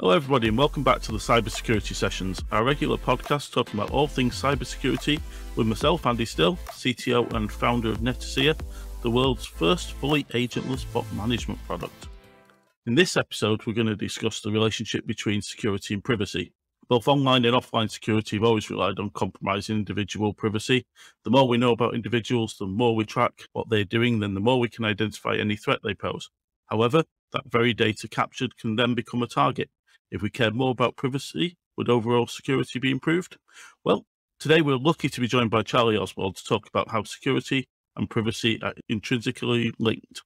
Hello everybody and welcome back to the Cybersecurity Sessions, our regular podcast talking about all things cybersecurity with myself, Andy Still, CTO and founder of Netacea, the world's first fully agentless bot management product. In this episode, we're going to discuss the relationship between security and privacy. Both online and offline security have always relied on compromising individual privacy. The more we know about individuals, the more we track what they're doing, then the more we can identify any threat they pose. However, that very data captured can then become a target. If we cared more about privacy, would overall security be improved? Well, today we're lucky to be joined by Charlie Osborne to talk about how security and privacy are intrinsically linked.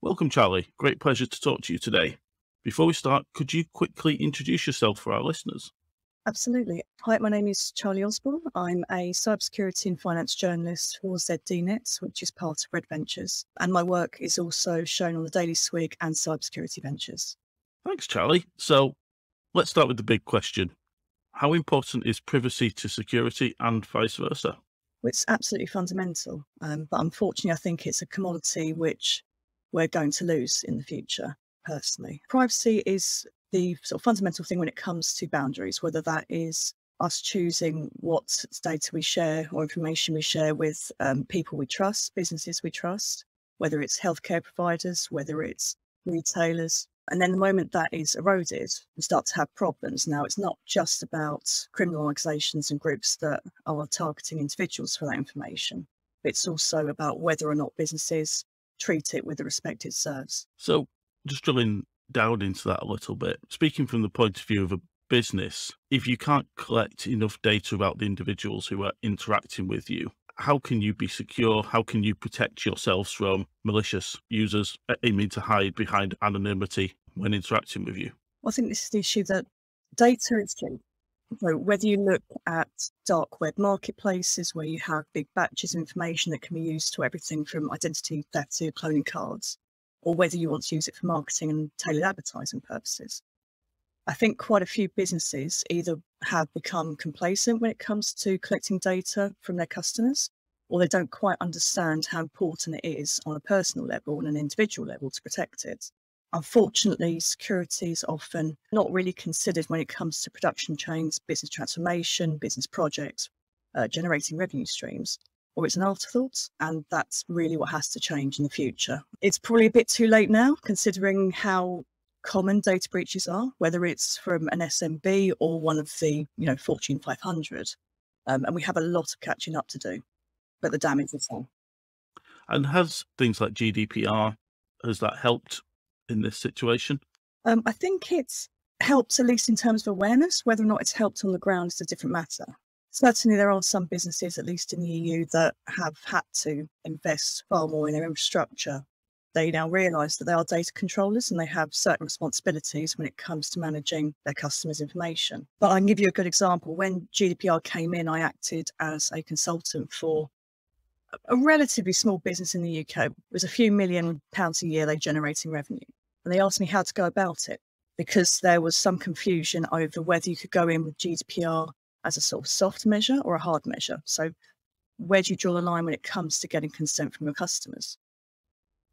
Welcome, Charlie. Great pleasure to talk to you today. Before we start, could you quickly introduce yourself for our listeners? Absolutely. Hi, my name is Charlie Osborne. I'm a cybersecurity and finance journalist for ZDNet, which is part of Red Ventures. And my work is also shown on the Daily Swig and Cybersecurity Ventures. Thanks, Charlie. So, let's start with the big question. How important is privacy to security and vice versa? Well, it's absolutely fundamental, but unfortunately I think it's a commodity which we're going to lose in the future, personally. Privacy is the sort of fundamental thing when it comes to boundaries, whether that is us choosing what data we share or information we share with people we trust, businesses we trust, whether it's healthcare providers, whether it's retailers. And then the moment that is eroded, we start to have problems. Now, it's not just about criminal organisations and groups that are targeting individuals for that information. It's also about whether or not businesses treat it with the respect it serves. So just drilling down into that a little bit, speaking from the point of view of a business, if you can't collect enough data about the individuals who are interacting with you, how can you be secure? How can you protect yourselves from malicious users aiming to hide behind anonymity when interacting with you? I think this is the issue that data is key. So whether you look at dark web marketplaces where you have big batches of information that can be used to everything from identity theft to cloning cards, or whether you want to use it for marketing and tailored advertising purposes. I think quite a few businesses either have become complacent when it comes to collecting data from their customers, or they don't quite understand how important it is on a personal level and an individual level to protect it. Unfortunately, security is often not really considered when it comes to production chains, business transformation, business projects, generating revenue streams, or it's an afterthought, and that's really what has to change in the future. It's probably a bit too late now, considering how common data breaches are, whether it's from an SMB or one of the Fortune 500, and we have a lot of catching up to do, but the damage is on. And has things like GDPR, has that helped in this situation? I think it's helped, at least in terms of awareness. Whether or not it's helped on the ground is a different matter. Certainly there are some businesses, at least in the EU, that have had to invest far more in their infrastructure. They now realise that they are data controllers and they have certain responsibilities when it comes to managing their customers' information. But I can give you a good example. When GDPR came in, I acted as a consultant for a relatively small business in the UK. It was a few £1 million a year they generating revenue. And they asked me how to go about it because there was some confusion over whether you could go in with GDPR as a sort of soft measure or a hard measure. So where do you draw the line when it comes to getting consent from your customers?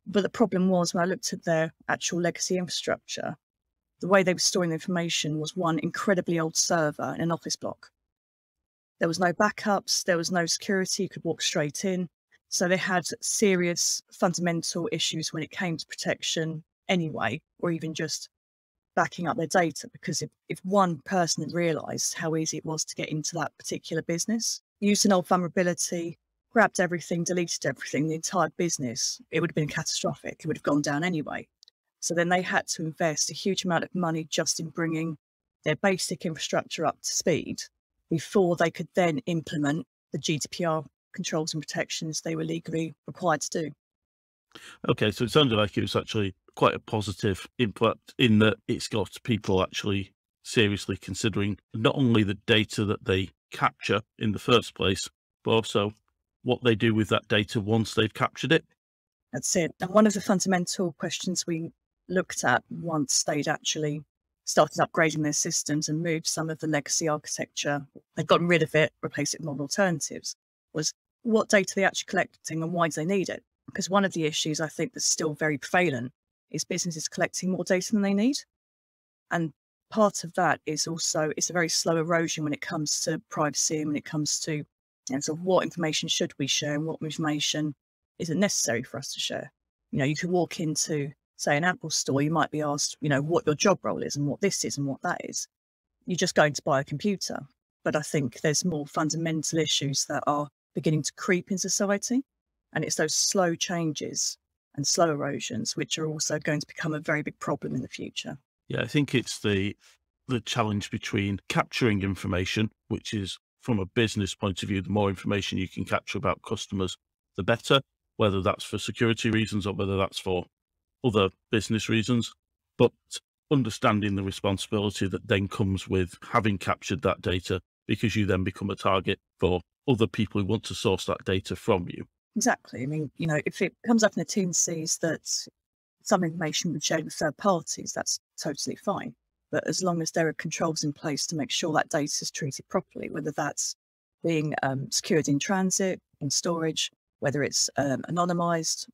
But the problem was, when I looked at their actual legacy infrastructure, the way they were storing the information was one incredibly old server in an office block. There was no backups, there was no security, you could walk straight in. So they had serious fundamental issues when it came to protection anyway, or even just backing up their data, because if one person had realised how easy it was to get into that particular business, used an old vulnerability, grabbed everything, deleted everything, the entire business, it would have been catastrophic. It would have gone down anyway. So then they had to invest a huge amount of money just in bringing their basic infrastructure up to speed before they could then implement the GDPR controls and protections they were legally required to do. Okay, so it sounded like it was actually quite a positive impact in that it's got people actually seriously considering not only the data that they capture in the first place, but also what they do with that data once they've captured it. That's it. And one of the fundamental questions we looked at once they'd actually started upgrading their systems and moved some of the legacy architecture, they'd gotten rid of it, replaced it with modern alternatives, was what data they're actually collecting and why do they need it? Because one of the issues I think that's still very prevalent is businesses collecting more data than they need. And part of that is also, it's a very slow erosion when it comes to privacy, and when it comes to, so what information should we share and what information isn't necessary for us to share. You know, you could walk into, say, an Apple store, you might be asked, you know, what your job role is and what this is and what that is. You're just going to buy a computer. But I think there's more fundamental issues that are beginning to creep in society. And it's those slow changes and slow erosions, which are also going to become a very big problem in the future. Yeah, I think it's the challenge between capturing information, which is, from a business point of view, the more information you can capture about customers, the better, whether that's for security reasons or whether that's for other business reasons. But understanding the responsibility that then comes with having captured that data, because you then become a target for other people who want to source that data from you. Exactly. I mean, you know, if it comes up and the team sees that some information would share with third parties, that's totally fine. But as long as there are controls in place to make sure that data is treated properly, whether that's being secured in transit, in storage, whether it's anonymized,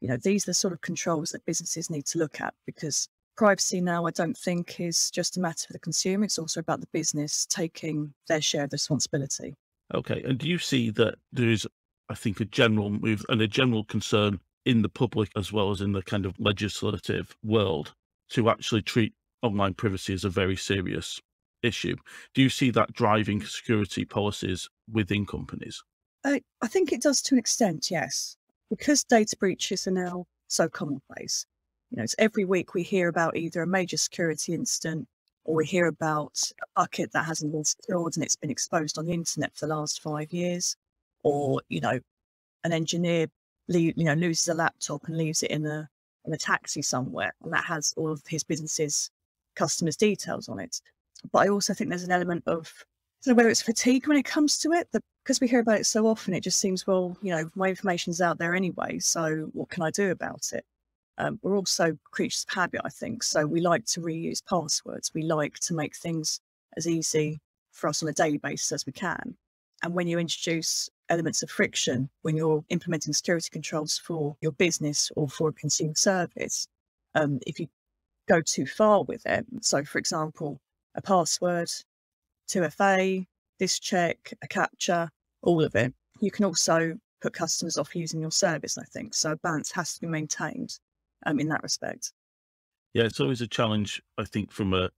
you know, these are the sort of controls that businesses need to look at, because privacy now, I don't think, is just a matter for the consumer. It's also about the business taking their share of the responsibility. Okay. And do you see that there is, I think, a general move and a general concern in the public as well as in the kind of legislative world to actually treat online privacy is a very serious issue? Do you see that driving security policies within companies? I think it does to an extent, yes, because data breaches are now so commonplace. You know, it's every week we hear about either a major security incident or we hear about a bucket that hasn't been secured and it's been exposed on the internet for the last 5 years, or, you know, an engineer loses a laptop and leaves it in a taxi somewhere, and that has all of his business's customers' details on it. But I also think there's an element of, I don't know whether it's fatigue when it comes to it, because we hear about it so often, it just seems, well, you know, my information's out there anyway, so what can I do about it? We're also creatures of habit, I think. So we like to reuse passwords. We like to make things as easy for us on a daily basis as we can. And when you introduce elements of friction, when you're implementing security controls for your business or for a consumer service, if you go too far with it, so for example, a password, 2FA, this check, a captcha, all of it, you can also put customers off using your service, I think. So balance has to be maintained in that respect. Yeah, it's always a challenge, I think, from a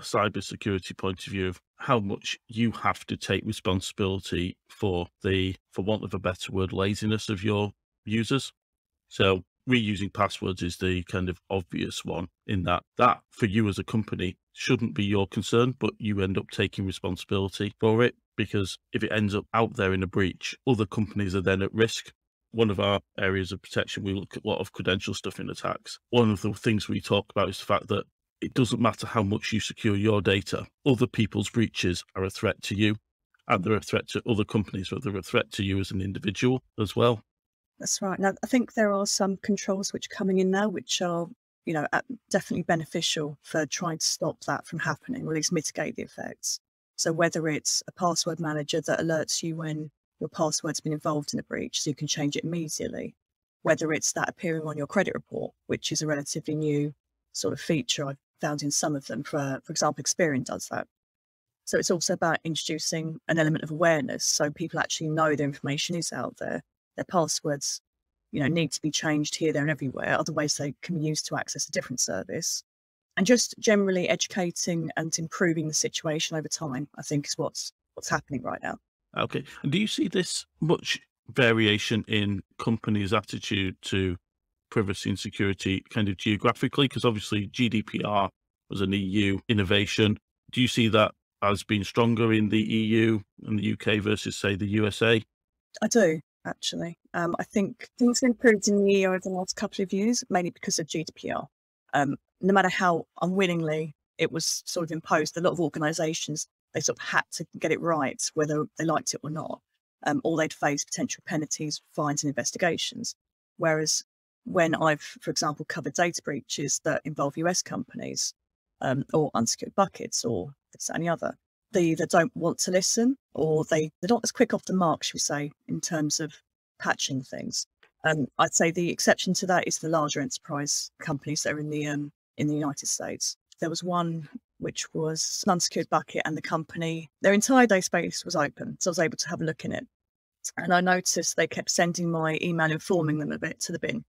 cybersecurity point of view, of how much you have to take responsibility for the, for want of a better word, laziness of your users. So reusing passwords is the kind of obvious one, in that that for you as a company shouldn't be your concern, but you end up taking responsibility for it, because if it ends up out there in a breach, other companies are then at risk. One of our areas of protection, we look at a lot of credential stuff in attacks. One of the things we talk about is the fact that it doesn't matter how much you secure your data, other people's breaches are a threat to you, and they're a threat to other companies, but they're a threat to you as an individual as well. That's right. Now, I think there are some controls which are coming in now, which are, you know, definitely beneficial for trying to stop that from happening, or at least mitigate the effects. So whether it's a password manager that alerts you when your password's been involved in a breach, so you can change it immediately, whether it's that appearing on your credit report, which is a relatively new sort of feature I've found in some of them. For example, Experian does that. So it's also about introducing an element of awareness, so people actually know their information is out there. Their passwords, you know, need to be changed here, there and everywhere. Otherwise, they can be used to access a different service. And just generally educating and improving the situation over time, I think, is what's happening right now. Okay. And do you see this much variation in companies' attitude to privacy and security kind of geographically? Because obviously GDPR was an EU innovation. Do you see that as being stronger in the EU and the UK versus, say, the USA? I do. Actually, I think things have improved in the EU over the last couple of years, mainly because of GDPR. No matter how unwillingly it was sort of imposed, a lot of organisations, they sort of had to get it right, whether they liked it or not, or they'd face potential penalties, fines and investigations. Whereas when I've, for example, covered data breaches that involve US companies or unsecured buckets or this and the other, they either don't want to listen, or they're not as quick off the mark, shall we say, in terms of patching things. I'd say the exception to that is the larger enterprise companies that are in the United States. There was one which was an unsecured bucket, and the company, their entire day space was open. So I was able to have a look in it. And I noticed they kept sending my email informing them of it to the bin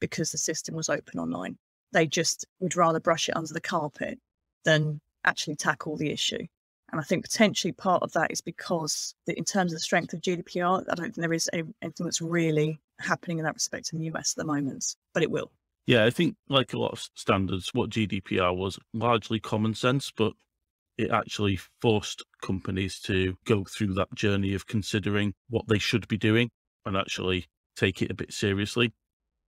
because the system was open online. They just would rather brush it under the carpet than actually tackle the issue. And I think potentially part of that is because in terms of the strength of GDPR, I don't think there is anything that's really happening in that respect in the US at the moment, but it will. Yeah, I think like a lot of standards, what GDPR was largely common sense, but it actually forced companies to go through that journey of considering what they should be doing and actually take it a bit seriously.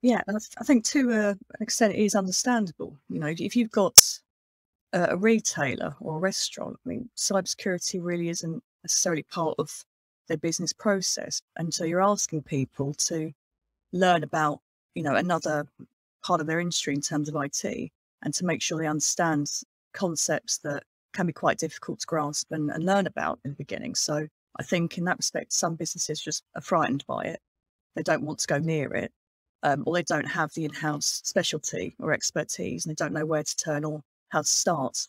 Yeah, I think to an extent it is understandable. You know, if you've got a retailer or a restaurant, I mean, cybersecurity really isn't necessarily part of their business process. And so you're asking people to learn about, you know, another part of their industry in terms of IT and to make sure they understand concepts that can be quite difficult to grasp and learn about in the beginning. So I think in that respect, some businesses just are frightened by it. They don't want to go near it, or they don't have the in-house specialty or expertise, and they don't know where to turn or how to start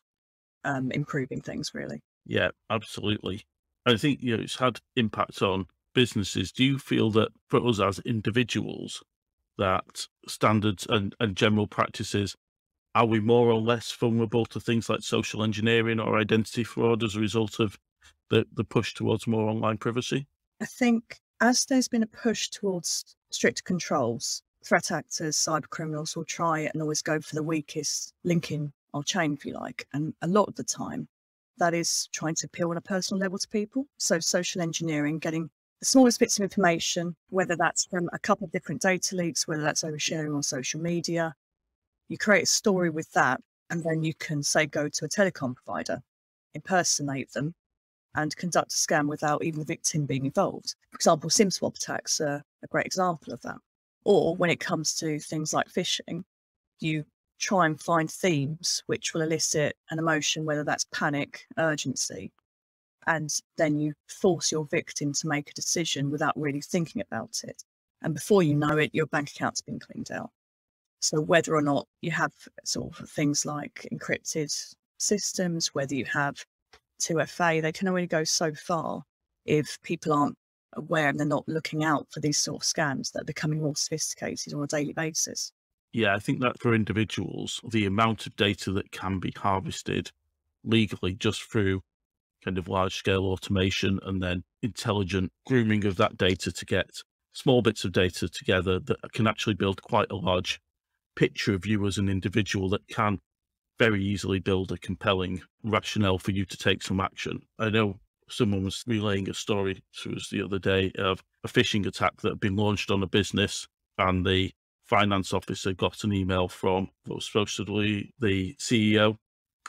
improving things, really. Yeah, absolutely. I think, you know, it's had impacts on businesses. Do you feel that for us as individuals, that standards and general practices, are we more or less vulnerable to things like social engineering or identity fraud as a result of the push towards more online privacy? I think as there's been a push towards strict controls, threat actors, cyber criminals will try and always go for the weakest link in our chain, if you like. And a lot of the time that is trying to appeal on a personal level to people. So social engineering, getting the smallest bits of information, whether that's from a couple of different data leaks, whether that's oversharing on social media, you create a story with that. And then you can say, go to a telecom provider, impersonate them and conduct a scam without even the victim being involved. For example, SIM swap attacks are a great example of that. Or when it comes to things like phishing, you try and find themes which will elicit an emotion, whether that's panic, urgency, and then you force your victim to make a decision without really thinking about it. And before you know it, your bank account's been cleaned out. So whether or not you have sort of things like encrypted systems, whether you have 2FA, they can only go so far if people aren't aware and they're not looking out for these sort of scams that are becoming more sophisticated on a daily basis. Yeah, I think that for individuals, the amount of data that can be harvested legally just through kind of large scale automation and then intelligent grooming of that data to get small bits of data together that can actually build quite a large picture of you as an individual that can very easily build a compelling rationale for you to take some action. I know someone was relaying a story to us the other day of a phishing attack that had been launched on a business, and the finance officer got an email from what was supposedly the CEO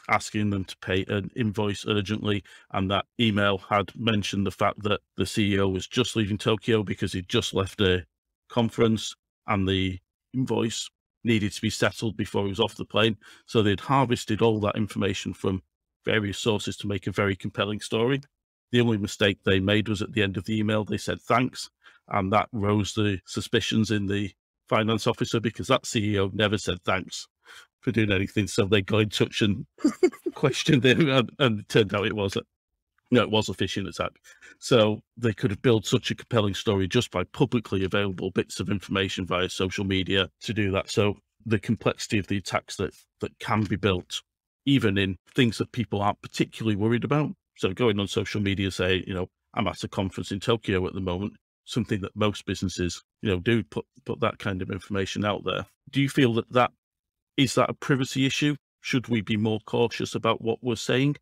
asking them to pay an invoice urgently. And that email had mentioned the fact that the CEO was just leaving Tokyo because he'd just left a conference and the invoice needed to be settled before he was off the plane. So they'd harvested all that information from various sources to make a very compelling story. The only mistake they made was at the end of the email, they said thanks. And that rose the suspicions in the finance officer, because that CEO never said thanks for doing anything. So they got in touch and questioned him, and it turned out it was a phishing attack. So they could have built such a compelling story just by publicly available bits of information via social media to do that. So the complexity of the attacks that can be built, even in things that people aren't particularly worried about. So going on social media, say, you know, I'm at a conference in Tokyo at the moment, something that most businesses, you know, do put that kind of information out there. Do you feel that is that a privacy issue? Should we be more cautious about what we're saying?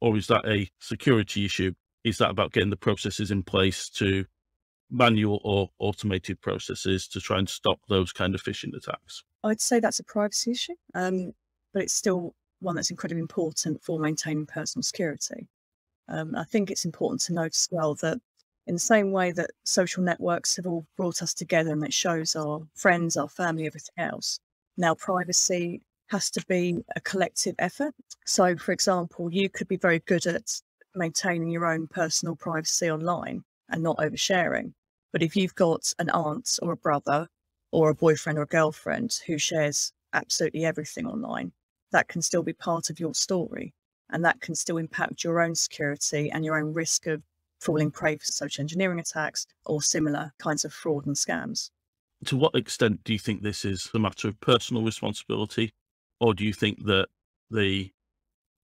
Or is that a security issue? Is that about getting the processes in place, to manual or automated processes, to try and stop those kind of phishing attacks? I'd say that's a privacy issue, but it's still one that's incredibly important for maintaining personal security. I think it's important to note as well that in the same way that social networks have all brought us together and it shows our friends, our family, everything else, now privacy has to be a collective effort. So, for example, you could be very good at maintaining your own personal privacy online and not oversharing. But if you've got an aunt or a brother or a boyfriend or a girlfriend who shares absolutely everything online, that can still be part of your story. And that can still impact your own security and your own risk of falling prey for social engineering attacks or similar kinds of fraud and scams. To what extent do you think this is a matter of personal responsibility, or do you think that the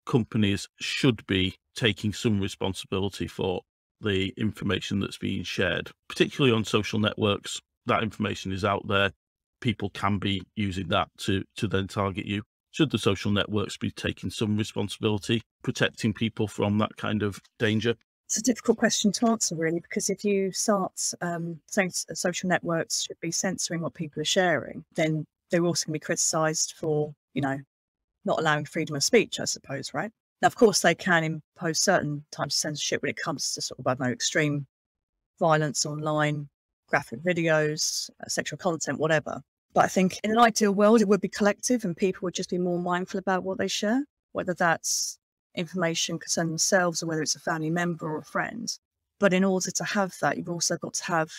companies should be taking some responsibility for the information that's being shared, particularly on social networks? That information is out there. People can be using that to then target you. Should the social networks be taking some responsibility, protecting people from that kind of danger? It's a difficult question to answer, really, because if you start saying social networks should be censoring what people are sharing, then they're also going to be criticised for, you know, not allowing freedom of speech, I suppose, right? Now, of course, they can impose certain types of censorship when it comes to sort of, I don't know, extreme violence online, graphic videos, sexual content, whatever. But I think in an ideal world, it would be collective and people would just be more mindful about what they share, whether that's information concerning themselves or whether it's a family member or a friend. But in order to have that, you've also got to have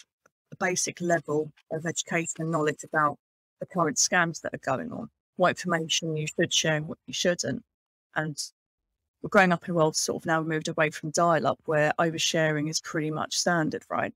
a basic level of education and knowledge about the current scams that are going on, what information you should share and what you shouldn't. And we're growing up in a world sort of now moved away from dial-up, where oversharing is pretty much standard, right?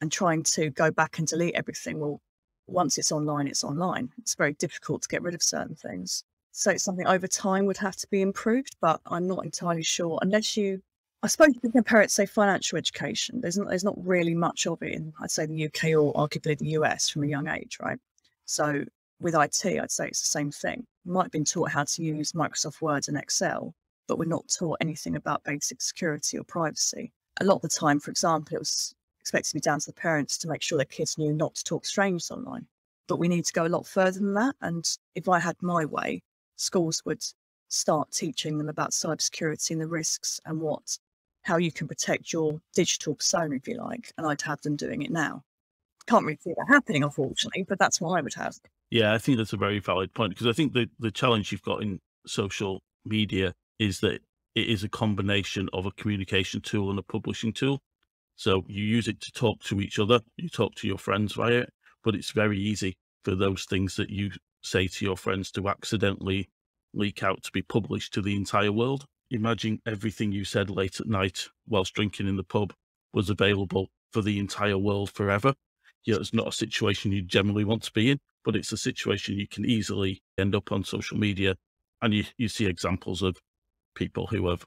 And trying to go back and delete everything, well, once it's online, it's online. It's very difficult to get rid of certain things. So it's something over time would have to be improved, but I'm not entirely sure. Unless you, I suppose you can compare it to, say, financial education. There's not really much of it in, I'd say, the UK or arguably the US from a young age, right? So with IT, I'd say it's the same thing. We might have been taught how to use Microsoft Word and Excel, but we're not taught anything about basic security or privacy. A lot of the time, for example, it was expected to be down to the parents to make sure their kids knew not to talk to strangers online. But we need to go a lot further than that. And if I had my way, schools would start teaching them about cybersecurity and the risks and how you can protect your digital persona, if you like, and I'd have them doing it now. Can't really see that happening, unfortunately, but that's what I would have. Yeah, I think that's a very valid point, because I think the challenge you've got in social media is that it is a combination of a communication tool and a publishing tool. So you use it to talk to each other, you talk to your friends via it, but it's very easy for those things that you say to your friends to accidentally leak out to be published to the entire world. Imagine everything you said late at night whilst drinking in the pub was available for the entire world forever. You know, it's not a situation you generally want to be in, but it's a situation you can easily end up on social media. And you see examples of people who have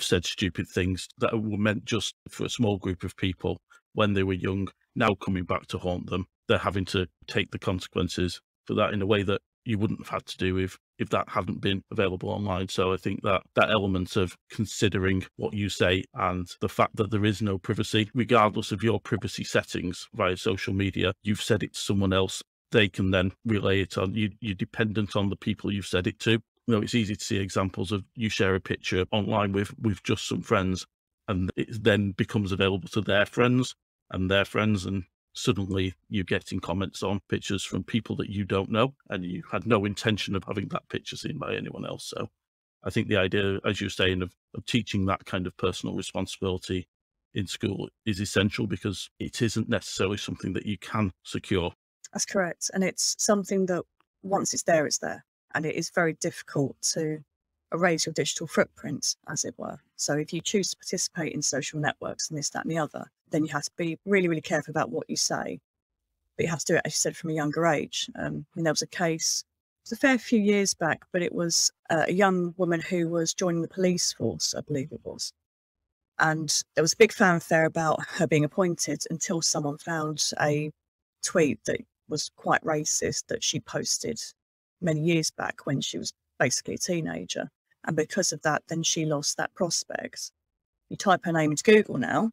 said stupid things that were meant just for a small group of people when they were young, now coming back to haunt them. They're having to take the consequences for that in a way that you wouldn't have had to do if that hadn't been available online. So I think that element of considering what you say and the fact that there is no privacy, regardless of your privacy settings via social media, you've said it to someone else, they can then relay it on. You're dependent on the people you've said it to. You know, it's easy to see examples of you share a picture online with just some friends, and it then becomes available to their friends, and suddenly you're getting comments on pictures from people that you don't know, and you had no intention of having that picture seen by anyone else. So I think the idea, as you're saying, of teaching that kind of personal responsibility in school is essential, because it isn't necessarily something that you can secure. That's correct. And it's something that once it's there, and it is very difficult to erase your digital footprint, as it were. So if you choose to participate in social networks and this, that and the other, then you have to be really, really careful about what you say. But you have to do it, as you said, from a younger age. And there was a case, it was a fair few years back, but it was a young woman who was joining the police force, I believe it was. And there was a big fanfare about her being appointed until someone found a tweet that was quite racist that she posted many years back when she was basically a teenager. And because of that, then she lost that prospect. You type her name into Google now,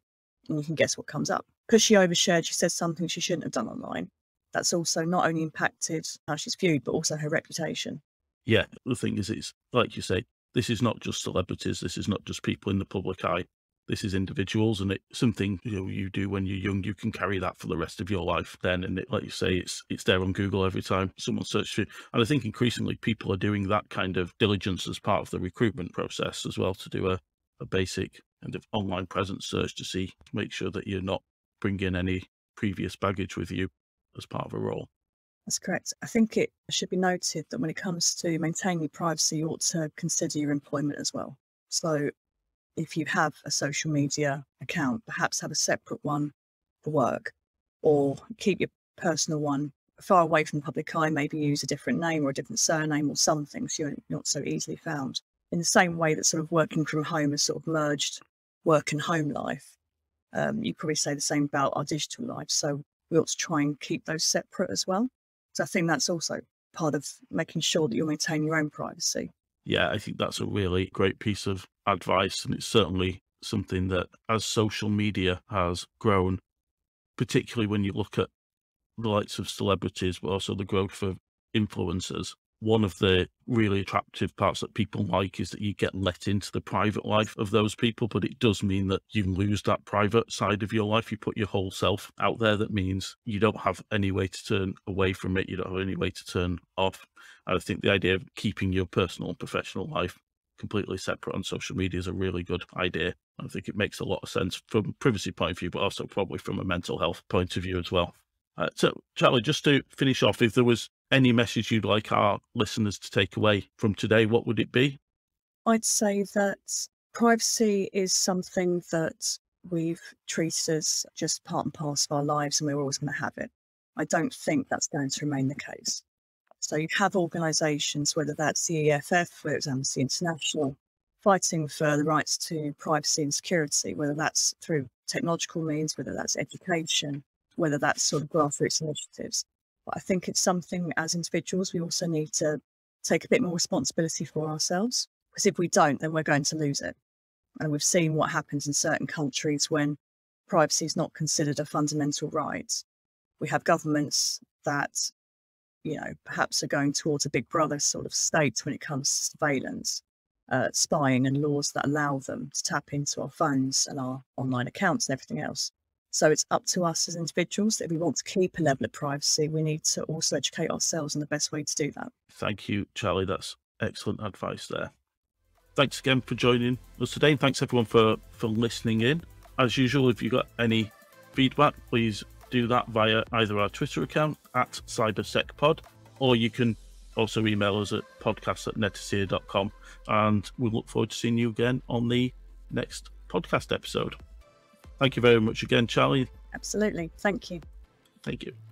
and you can guess what comes up. Because she overshared, she said something she shouldn't have done online. That's also not only impacted how she's viewed, but also her reputation. Yeah, the thing is, it's like you say, this is not just celebrities. This is not just people in the public eye. This is individuals, and it's something, you know, you do when you're young, you can carry that for the rest of your life then. And it, like you say, it's there on Google every time someone searches for it. And I think increasingly people are doing that kind of diligence as part of the recruitment process as well, to do a basic kind of online presence search to make sure that you're not bringing any previous baggage with you as part of a role. That's correct. I think it should be noted that when it comes to maintaining privacy, you ought to consider your employment as well. So if you have a social media account, perhaps have a separate one for work, or keep your personal one far away from the public eye, maybe use a different name or a different surname or something so you're not so easily found. In the same way that sort of working from home has sort of merged work and home life, you probably say the same about our digital life. So we ought to try and keep those separate as well. So I think that's also part of making sure that you'll maintain your own privacy. Yeah, I think that's a really great piece of advice. And it's certainly something that as social media has grown, particularly when you look at the likes of celebrities, but also the growth of influencers, one of the really attractive parts that people like is that you get let into the private life of those people, but it does mean that you lose that private side of your life. You put your whole self out there. That means you don't have any way to turn away from it. You don't have any way to turn off. And I think the idea of keeping your personal and professional life completely separate on social media is a really good idea. I think it makes a lot of sense from a privacy point of view, but also probably from a mental health point of view as well. So Charlie, just to finish off, if there was any message you'd like our listeners to take away from today, what would it be? I'd say that privacy is something that we've treated as just part and parcel of our lives, and we're always going to have it. I don't think that's going to remain the case. So you have organisations, whether that's the EFF, whether it's Amnesty International, fighting for the rights to privacy and security, whether that's through technological means, whether that's education, whether that's sort of grassroots initiatives. But I think it's something as individuals, we also need to take a bit more responsibility for ourselves, because if we don't, then we're going to lose it. And we've seen what happens in certain countries when privacy is not considered a fundamental right. We have governments that, you know, perhaps are going towards a big brother sort of state when it comes to surveillance, spying, and laws that allow them to tap into our phones and our online accounts and everything else. So it's up to us as individuals. If we want to keep a level of privacy, we need to also educate ourselves on the best way to do that. Thank you, Charlie. That's excellent advice there. Thanks again for joining us today. And thanks everyone for listening in. As usual, if you've got any feedback, please do that via either our Twitter account at CyberSecPod, or you can also email us at podcast@netacea.com. And we look forward to seeing you again on the next podcast episode. Thank you very much again, Charlie. Absolutely. Thank you. Thank you.